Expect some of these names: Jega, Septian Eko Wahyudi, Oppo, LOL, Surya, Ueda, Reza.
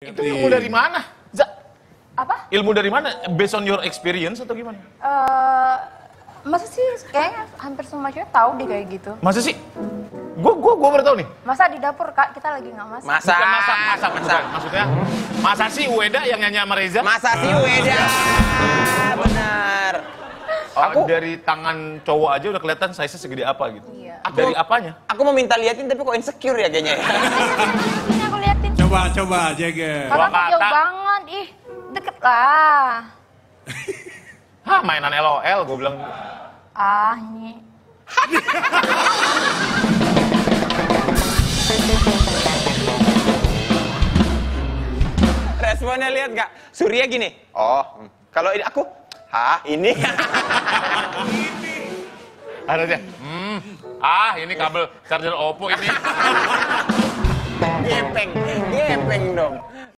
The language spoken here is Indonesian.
Itu ilmu dari mana? Apa? Ilmu dari mana? Based on your experience atau gimana? Masa sih kayaknya hampir semua cewek tahu deh kayak gitu. Masa sih? Gue baru tahu nih. Masa di dapur Kak, kita lagi nggak masak. Masa. Bukan masa. Maksudnya, masa sih Ueda yang nyanyi sama Reza? Masa sih Ueda, benar. Aku dari tangan cowok aja udah kelihatan size-nya segede apa gitu. Iya. Dari apanya? Aku mau minta liatin tapi kok insecure ya kayaknya. Coba Jega. Karena jauh banget, ih deket lah. Hah, mainan LOL, gue bilang. Ah, nyi. Responnya lihat gak? Surya gini. Oh, kalau ini aku, hah ini. Ada dia. Ah, ini kabel charger Oppo ini. Gepeng dong.